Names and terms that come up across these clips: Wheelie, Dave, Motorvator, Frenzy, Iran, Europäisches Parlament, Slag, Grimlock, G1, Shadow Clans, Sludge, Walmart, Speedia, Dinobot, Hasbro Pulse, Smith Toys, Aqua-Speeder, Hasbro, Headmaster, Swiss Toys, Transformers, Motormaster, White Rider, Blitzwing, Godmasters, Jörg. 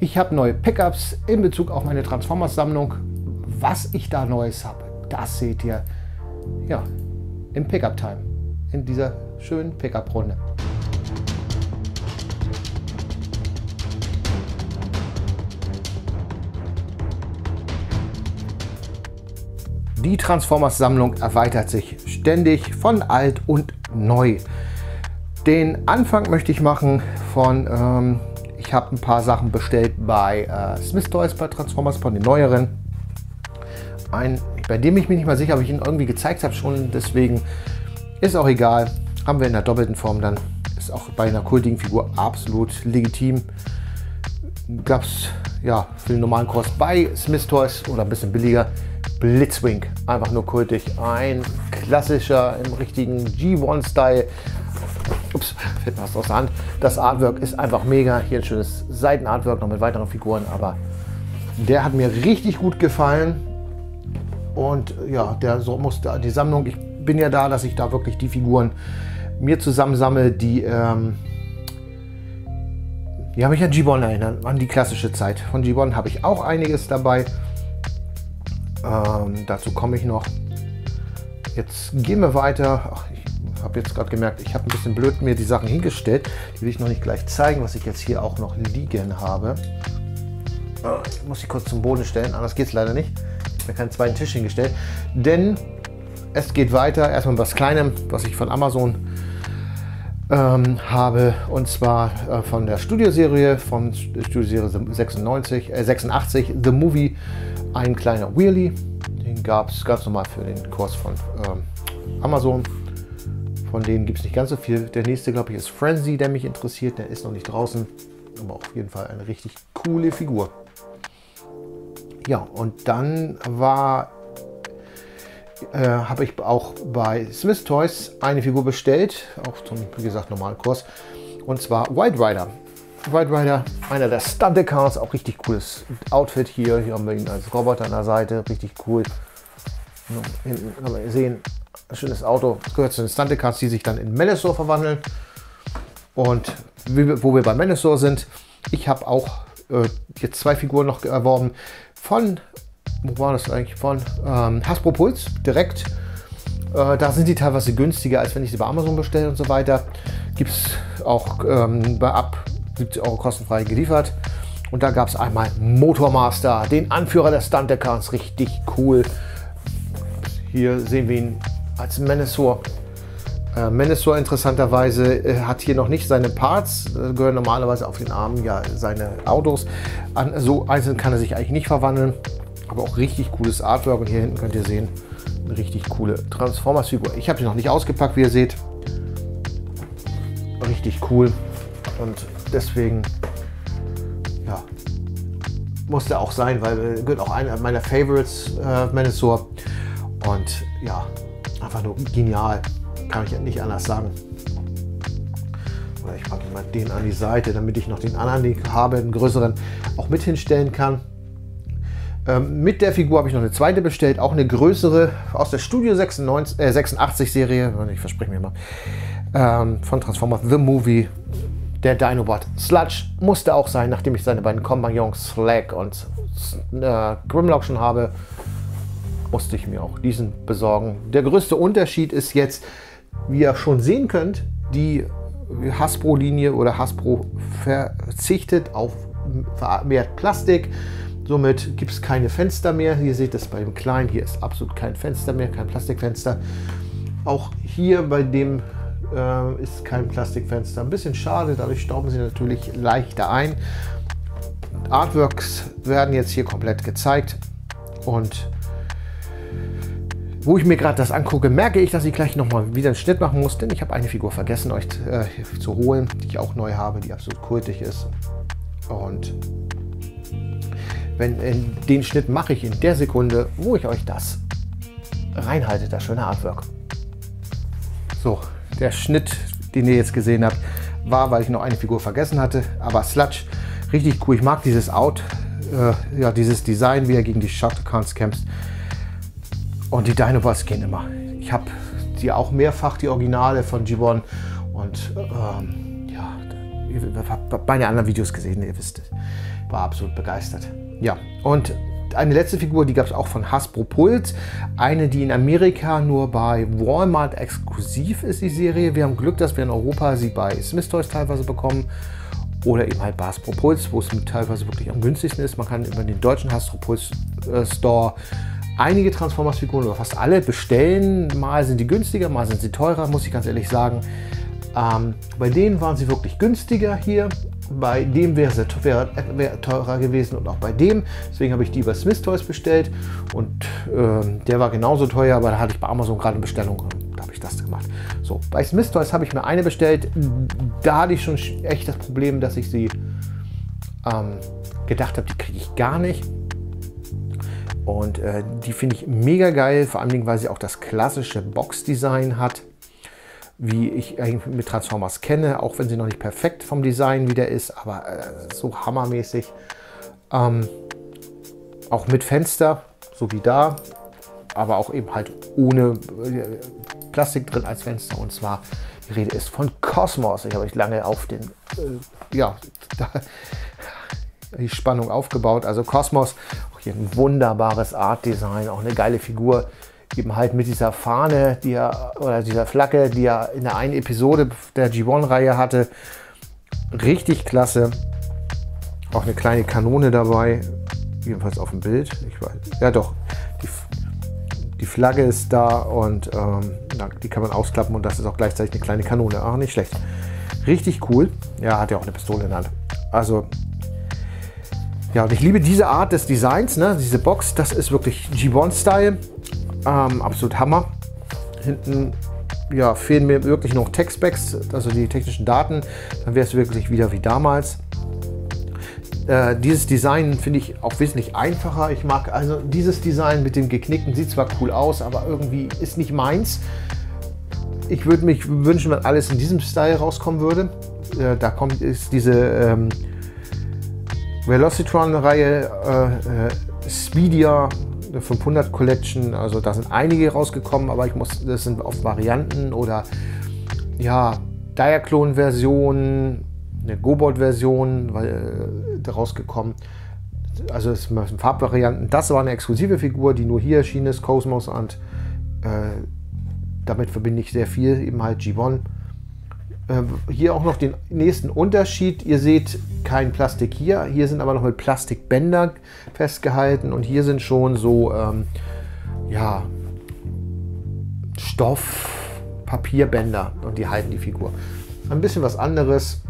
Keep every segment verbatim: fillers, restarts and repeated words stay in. Ich habe neue Pickups in Bezug auf meine Transformers-Sammlung. Was ich da Neues habe, das seht ihr ja im Pickup-Time, in dieser schönen Pickup-Runde. Die Transformers-Sammlung erweitert sich ständig von alt und neu. Den Anfang möchte ich machen von, ähm, ich habe ein paar Sachen bestellt bei äh, Smith Toys, bei Transformers, von den neueren. Ein, bei dem ich mich nicht mal sicher, ob ich ihn irgendwie gezeigt habe schon, deswegen ist auch egal. Haben wir in der doppelten Form dann, ist auch bei einer kultigen Figur absolut legitim. Gab es ja für den normalen Kurs bei Smith Toys oder ein bisschen billiger. Blitzwing, einfach nur kultig, ein klassischer im richtigen G eins Style. Ups, fällt mir was aus der Hand. Das Artwork ist einfach mega. Hier ein schönes Seitenartwork noch mit weiteren Figuren, aber der hat mir richtig gut gefallen. Und ja, der so musste die Sammlung. Ich bin ja da, dass ich da wirklich die Figuren mir zusammensammle, die ähm, ja, mich an G eins erinnern, an die klassische Zeit. Von G eins habe ich auch einiges dabei. Ähm, dazu komme ich noch. Jetzt gehen wir weiter. Ach, ich habe jetzt gerade gemerkt, ich habe ein bisschen blöd mir die Sachen hingestellt. Die will ich noch nicht gleich zeigen, was ich jetzt hier auch noch liegen habe. Äh, ich muss sie kurz zum Boden stellen, anders geht es leider nicht. Ich habe mir keinen zweiten Tisch hingestellt. Denn es geht weiter. Erstmal was Kleinem, was ich von Amazon ähm, habe. Und zwar äh, von der Studioserie, von Studioserie sechsundneunzig, äh, sechsundachtzig, The Movie. Ein kleiner Wheelie, den gab es ganz normal für den Kurs von ähm, Amazon. Von denen gibt es nicht ganz so viel. Der nächste, glaube ich, ist Frenzy, der mich interessiert. Der ist noch nicht draußen, aber auf jeden Fall eine richtig coole Figur. Ja, und dann war, äh, habe ich auch bei Swiss Toys eine Figur bestellt, auch zum, wie gesagt, normalen Kurs. Und zwar White Rider. White Rider, einer der Stunt-Accounts, auch richtig cooles Outfit hier. Hier haben wir ihn als Roboter an der Seite, richtig cool. Hinten haben wir gesehen, ein schönes Auto. Das gehört zu den Stunt-Accounts, die sich dann in Menasor verwandeln. Und wo wir bei Menasor sind, ich habe auch äh, jetzt zwei Figuren noch erworben von, wo war das eigentlich, von ähm, Hasbro Pulse direkt. Äh, da sind die teilweise günstiger, als wenn ich sie bei Amazon bestelle und so weiter. Gibt es auch ähm, bei Ab. siebzig Euro kostenfrei geliefert. Und da gab es einmal Motormaster, den Anführer der Stunt-Accounts, richtig cool. Hier sehen wir ihn als Menasor. Äh, Menasor interessanterweise äh, hat hier noch nicht seine Parts, äh, gehören normalerweise auf den Armen ja seine Autos. An, so einzeln kann er sich eigentlich nicht verwandeln, aber auch richtig cooles Artwork. Und hier hinten könnt ihr sehen, eine richtig coole Transformers-Figur. Ich habe sie noch nicht ausgepackt, wie ihr seht. Richtig cool. Und deswegen, ja, musste auch sein, weil gehört auch einer meiner Favorites, äh, Menasor. Und ja, einfach nur genial, kann ich nicht anders sagen. Oder ich packe mal den an die Seite, damit ich noch den anderen, den ich habe, einen größeren, auch mit hinstellen kann. Ähm, mit der Figur habe ich noch eine zweite bestellt, auch eine größere, aus der Studio sechsundneunzig, äh, sechsundachtzig Serie, ich verspreche mir mal, ähm, von Transformers The Movie. Der Dinobot Sludge musste auch sein, nachdem ich seine beiden Kompagnons Slag und äh, Grimlock schon habe, musste ich mir auch diesen besorgen. Der größte Unterschied ist jetzt, wie ihr schon sehen könnt, die Hasbro-Linie oder Hasbro verzichtet auf vermehrt Plastik. Somit gibt es keine Fenster mehr. Hier seht ihr es bei dem Kleinen, hier ist absolut kein Fenster mehr, kein Plastikfenster. Auch hier bei dem ist kein Plastikfenster. Ein bisschen schade, dadurch stauben sie natürlich leichter ein. Artworks werden jetzt hier komplett gezeigt. Und wo ich mir gerade das angucke, merke ich, dass ich gleich nochmal wieder einen Schnitt machen muss, denn ich habe eine Figur vergessen, euch äh, zu holen, die ich auch neu habe, die absolut kultig ist. Und wenn, in den Schnitt mache ich in der Sekunde, wo ich euch das reinhalte, das schöne Artwork. So. Der Schnitt, den ihr jetzt gesehen habt, war, weil ich noch eine Figur vergessen hatte. Aber Sludge, richtig cool. Ich mag dieses Out, äh, ja, dieses Design, wie er gegen die Shadow Clans kämpft. Und die Dinobots gehen immer. Ich habe die auch mehrfach, die Originale von G eins. Und ähm, ja, Ihr habt meine anderen Videos gesehen, ihr wisst es. War absolut begeistert. Ja, und eine letzte Figur, die gab es auch von Hasbro Pulse. Eine, die in Amerika nur bei Walmart exklusiv ist, die Serie. Wir haben Glück, dass wir in Europa sie bei Smith Toys teilweise bekommen. Oder eben halt bei Hasbro Pulse, wo es teilweise wirklich am günstigsten ist. Man kann über den deutschen Hasbro Pulse äh, Store einige Transformers-Figuren oder fast alle bestellen. Mal sind die günstiger, mal sind sie teurer, muss ich ganz ehrlich sagen. Ähm, bei denen waren sie wirklich günstiger hier. Bei dem wäre sie teurer, wär teurer gewesen und auch bei dem. Deswegen habe ich die bei Smith Toys bestellt und äh, der war genauso teuer, aber da hatte ich bei Amazon gerade eine Bestellung und da habe ich das gemacht. So, bei Smith Toys habe ich mir eine bestellt. Da hatte ich schon echt das Problem, dass ich sie ähm, gedacht habe, die kriege ich gar nicht. Und äh, die finde ich mega geil, vor allem, weil sie auch das klassische Box-Design hat, wie ich eigentlich mit Transformers kenne, auch wenn sie noch nicht perfekt vom Design wieder ist, aber äh, so hammermäßig. Ähm, auch mit Fenster, so wie da, aber auch eben halt ohne äh, Plastik drin als Fenster. Und zwar, die Rede ist von Cosmos. Ich habe euch lange auf den, äh, ja, da, die Spannung aufgebaut. Also Cosmos, auch hier ein wunderbares Art-Design, auch eine geile Figur. Eben halt mit dieser Fahne, die er, oder dieser Flagge, die er in der einen Episode der G eins-Reihe hatte. Richtig klasse. Auch eine kleine Kanone dabei. Jedenfalls auf dem Bild. Ich weiß, ja doch, die, die Flagge ist da und ähm, die kann man ausklappen und das ist auch gleichzeitig eine kleine Kanone. Auch nicht schlecht. Richtig cool. Ja, hat ja auch eine Pistole in der Hand. Also, ja, und ich liebe diese Art des Designs, ne? Diese Box, das ist wirklich G eins-Style. Ähm, absolut Hammer. Hinten ja, fehlen mir wirklich noch Textbacks, also die technischen Daten. Dann wäre es wirklich wieder wie damals. Äh, dieses Design finde ich auch wesentlich einfacher. Ich mag also dieses Design mit dem Geknickten. Sieht zwar cool aus, aber irgendwie ist nicht meins. Ich würde mich wünschen, wenn alles in diesem Style rauskommen würde. Äh, da kommt ist diese ähm, Velocitron-Reihe, äh, äh, Speedia, fünfhundert Collection, also da sind einige rausgekommen, aber ich muss, das sind oft Varianten oder ja, Diaclone-Version, eine Gobold-Version äh, rausgekommen, also es sind Farbvarianten. Das war eine exklusive Figur, die nur hier erschienen ist, Cosmos, und äh, damit verbinde ich sehr viel, eben halt G eins. Äh, hier auch noch den nächsten Unterschied, ihr seht kein Plastik hier, hier sind aber noch mit Plastikbänder festgehalten und hier sind schon so, ähm, ja, Stoff, Papierbänder und die halten die Figur. Ein bisschen was anderes,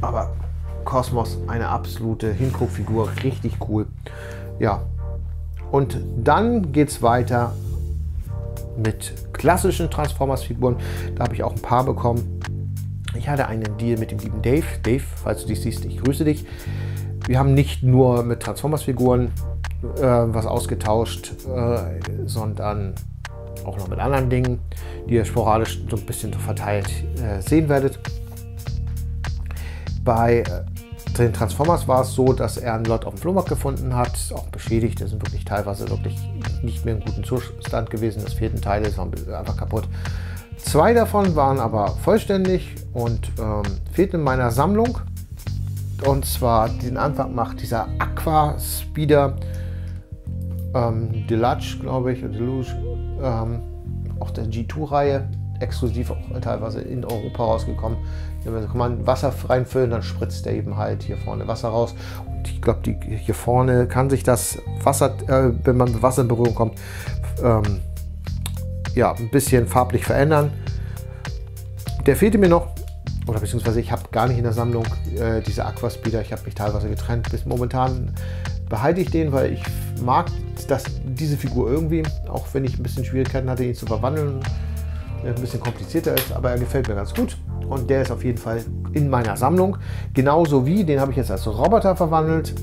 aber Cosmos, eine absolute Hinguckfigur, richtig cool. Ja, und dann geht's weiter mit klassischen Transformers-Figuren, da habe ich auch ein paar bekommen. Ich hatte einen Deal mit dem lieben Dave. Dave, falls du dich siehst, ich grüße dich. Wir haben nicht nur mit Transformers-Figuren äh, was ausgetauscht, äh, sondern auch noch mit anderen Dingen, die ihr sporadisch so ein bisschen verteilt äh, sehen werdet. Bei äh, den Transformers war es so, dass er einen Lot auf dem Flohmarkt gefunden hat, auch beschädigt. Die sind wirklich teilweise wirklich nicht mehr in gutem Zustand gewesen. Das fehlten Teile, das war einfach kaputt. Zwei davon waren aber vollständig und ähm, fehlten in meiner Sammlung. Und zwar den Anfang macht dieser Aqua-Speeder ähm, Deluxe, glaube ich, Deluxe, ähm, auch der G zwei-Reihe, exklusiv auch teilweise in Europa rausgekommen. Hier kann man Wasser reinfüllen, dann spritzt der eben halt hier vorne Wasser raus. Und ich glaube, hier vorne kann sich das Wasser, äh, wenn man mit Wasser in Berührung kommt, ähm, ja, ein bisschen farblich verändern. Der fehlte mir noch, oder beziehungsweise ich habe gar nicht in der Sammlung äh, diese Aqua-Speeder. Ich habe mich teilweise getrennt. Bis momentan behalte ich den, weil ich mag das, diese Figur irgendwie, auch wenn ich ein bisschen Schwierigkeiten hatte, ihn zu verwandeln. Ein bisschen komplizierter ist, aber er gefällt mir ganz gut. Und der ist auf jeden Fall in meiner Sammlung. Genauso wie, den habe ich jetzt als Roboter verwandelt.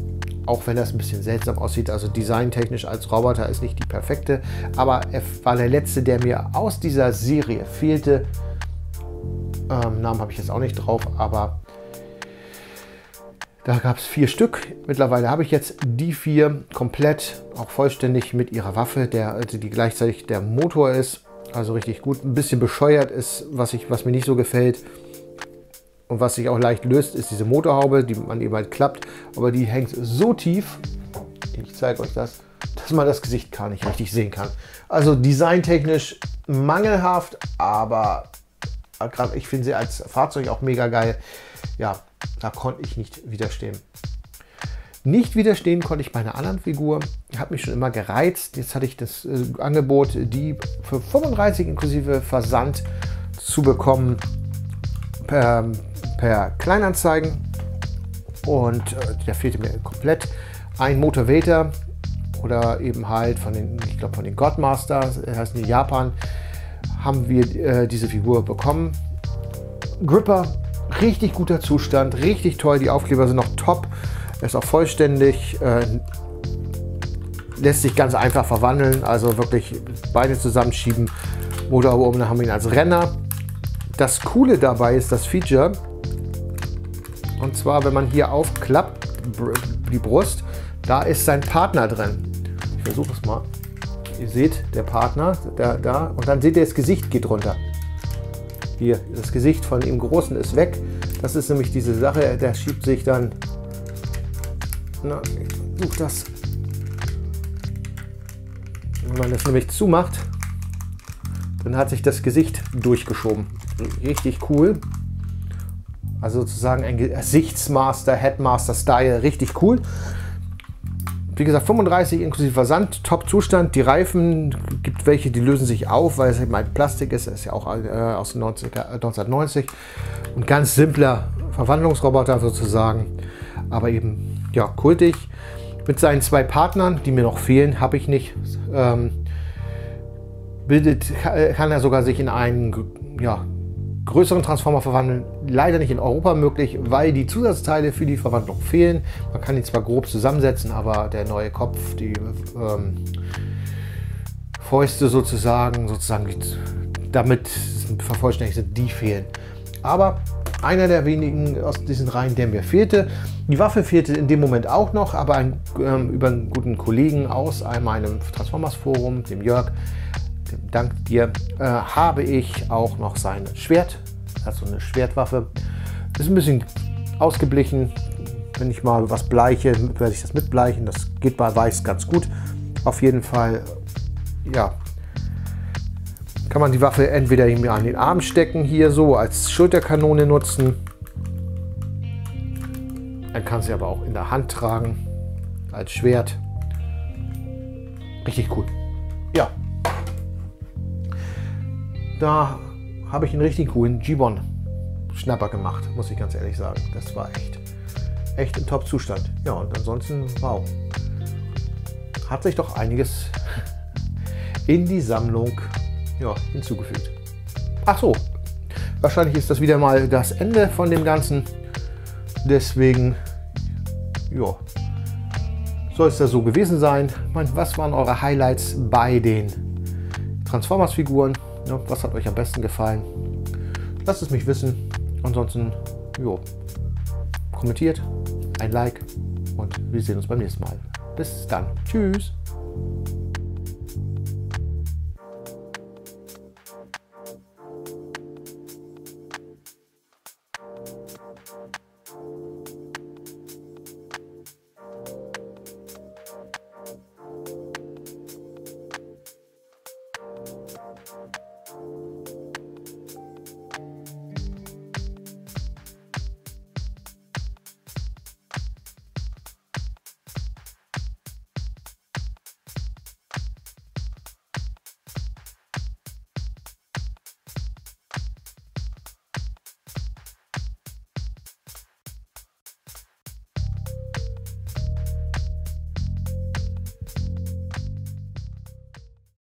Auch wenn das ein bisschen seltsam aussieht, also designtechnisch als Roboter ist nicht die perfekte, aber er war der letzte, der mir aus dieser Serie fehlte. Ähm, Namen habe ich jetzt auch nicht drauf, aber da gab es vier Stück. Mittlerweile habe ich jetzt die vier komplett, auch vollständig mit ihrer Waffe, der, also die gleichzeitig der Motor ist, also richtig gut. Ein bisschen bescheuert ist, was, ich, was mir nicht so gefällt. Und was sich auch leicht löst, ist diese Motorhaube, die man eben halt klappt. Aber die hängt so tief, ich zeige euch das, dass man das Gesicht gar nicht richtig sehen kann. Also designtechnisch mangelhaft, aber ich finde sie als Fahrzeug auch mega geil. Ja, da konnte ich nicht widerstehen. Nicht widerstehen konnte ich bei einer anderen Figur. Hat mich schon immer gereizt. Jetzt hatte ich das äh, Angebot, die für fünfunddreißig inklusive Versand zu bekommen per, per Kleinanzeigen. Und äh, da fehlte mir komplett ein Motorvator oder eben halt von den, ich glaube von den Godmasters, das heißt in Japan, haben wir äh, diese Figur bekommen. Gripper, richtig guter Zustand, richtig toll. Die Aufkleber sind noch top. Er ist auch vollständig, äh, lässt sich ganz einfach verwandeln, also wirklich Beine zusammenschieben, Motorhaube oben, dann haben wir ihn als Renner. Das Coole dabei ist das Feature, und zwar, wenn man hier aufklappt, die Brust, da ist sein Partner drin. Ich versuche es mal. Ihr seht, der Partner, da, da, und dann seht ihr, das Gesicht geht runter. Hier, das Gesicht von dem Großen ist weg. Das ist nämlich diese Sache, der schiebt sich dann. Na, ich versuche das. Wenn man das nämlich zumacht, dann hat sich das Gesicht durchgeschoben. Richtig cool. Also sozusagen ein Gesichtsmaster, Headmaster Style, richtig cool. Wie gesagt, fünfunddreißig inklusive Versand, top Zustand. Die Reifen, gibt welche, die lösen sich auf, weil es eben ein Plastik ist. Das ist ja auch äh, aus neunzehnhundertneunzig. Ein ganz simpler Verwandlungsroboter sozusagen. Aber eben, ja, kultig. Mit seinen zwei Partnern, die mir noch fehlen, habe ich nicht, ähm, bildet, kann er sogar sich in einen ja, größeren Transformer verwandeln. Leider nicht in Europa möglich, weil die Zusatzteile für die Verwandlung fehlen. Man kann ihn zwar grob zusammensetzen, aber der neue Kopf, die ähm, Fäuste sozusagen, sozusagen damit vervollständigt sind, die fehlen. Aber einer der wenigen aus diesen Reihen, der mir fehlte. Die Waffe fehlte in dem Moment auch noch, aber ein, ähm, über einen guten Kollegen aus meinem Transformers-Forum, dem Jörg, dem Dank dir, äh, habe ich auch noch sein Schwert. Er hat so eine Schwertwaffe. Ist ein bisschen ausgeblichen. Wenn ich mal was bleiche, werde ich das mitbleichen. Das geht bei Weiß ganz gut. Auf jeden Fall, ja, kann man die Waffe entweder an den Arm stecken, hier so als Schulterkanone nutzen. Man kann sie aber auch in der Hand tragen, als Schwert. Richtig cool. Ja. Da habe ich einen richtig coolen G eins Schnapper gemacht, muss ich ganz ehrlich sagen. Das war echt, echt im Top-Zustand. Ja, und ansonsten, wow. Hat sich doch einiges in die Sammlung ja, hinzugefügt. Ach so, wahrscheinlich ist das wieder mal das Ende von dem Ganzen. Deswegen, ja, soll es da so gewesen sein. Ich meine, was waren eure Highlights bei den Transformers-Figuren? Ja, was hat euch am besten gefallen? Lasst es mich wissen. Ansonsten, jo, kommentiert, ein Like und wir sehen uns beim nächsten Mal. Bis dann. Tschüss.